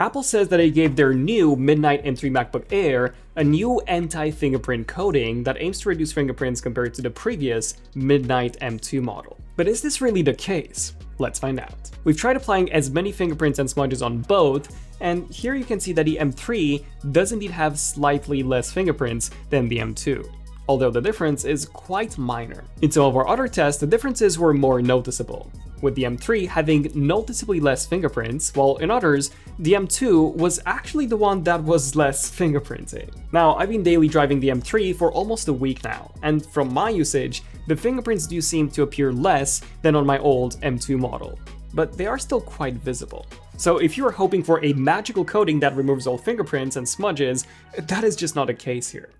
Apple says that it gave their new Midnight M3 MacBook Air a new anti-fingerprint coating that aims to reduce fingerprints compared to the previous Midnight M2 model. But is this really the case? Let's find out. We've tried applying as many fingerprints and smudges on both, and here you can see that the M3 does indeed have slightly less fingerprints than the M2, although the difference is quite minor. In some of our other tests, the differences were more noticeable, with the M3 having noticeably less fingerprints, while in others, the M2 was actually the one that was less fingerprinting. Now, I've been daily driving the M3 for almost a week now, and from my usage, the fingerprints do seem to appear less than on my old M2 model, but they are still quite visible. So if you are hoping for a magical coating that removes all fingerprints and smudges, that is just not the case here.